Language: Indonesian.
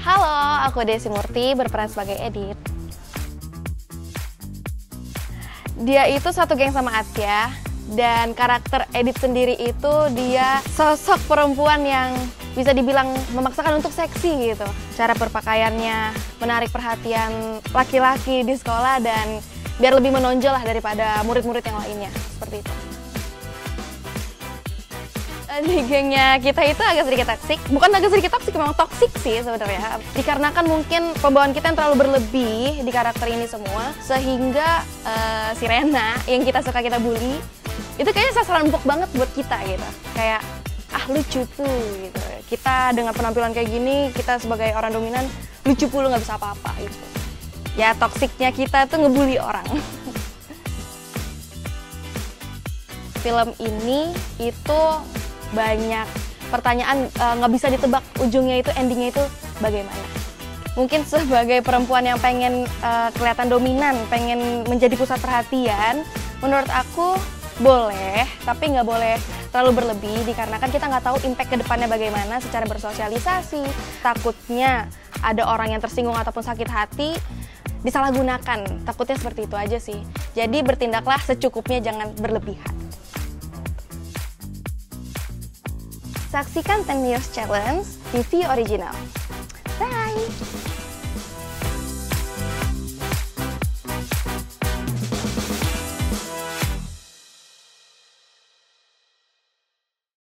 Halo, aku Desi Murti, berperan sebagai Edith. Dia itu satu geng sama Asia, dan karakter Edith sendiri itu dia sosok perempuan yang bisa dibilang memaksakan untuk seksi gitu. Cara berpakaiannya menarik perhatian laki-laki di sekolah dan biar lebih menonjol lah daripada murid-murid yang lainnya, seperti itu. Di gengnya kita itu agak sedikit toksik, bukan agak sedikit toksik, memang toksik sih sebenarnya. Dikarenakan mungkin pembawaan kita yang terlalu berlebih di karakter ini semua, sehingga si Rena yang kita bully, itu kayaknya sasaran empuk banget buat kita gitu. Kayak, ah lucu tuh gitu. Kita dengan penampilan kayak gini, kita sebagai orang dominan, lucu pula nggak bisa apa-apa gitu. Ya toksiknya kita tuh ngebully orang. Film ini itu banyak pertanyaan, nggak bisa ditebak ujungnya itu, endingnya itu bagaimana. Mungkin sebagai perempuan yang pengen kelihatan dominan, pengen menjadi pusat perhatian, menurut aku boleh, tapi nggak boleh terlalu berlebih, dikarenakan kita nggak tahu impact ke depannya bagaimana secara bersosialisasi. Takutnya ada orang yang tersinggung ataupun sakit hati, disalahgunakan, takutnya seperti itu aja sih. Jadi bertindaklah secukupnya, jangan berlebihan. Saksikan Ten Years Challenge TV original.